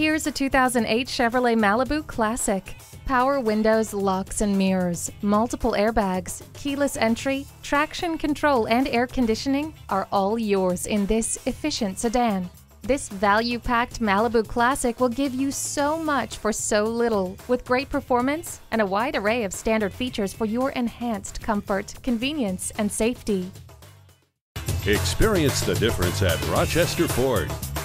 Here's a 2008 Chevrolet Malibu Classic. Power windows, locks and mirrors, multiple airbags, keyless entry, traction control and air conditioning are all yours in this efficient sedan. This value-packed Malibu Classic will give you so much for so little, with great performance and a wide array of standard features for your enhanced comfort, convenience and safety. Experience the difference at Rochester Ford.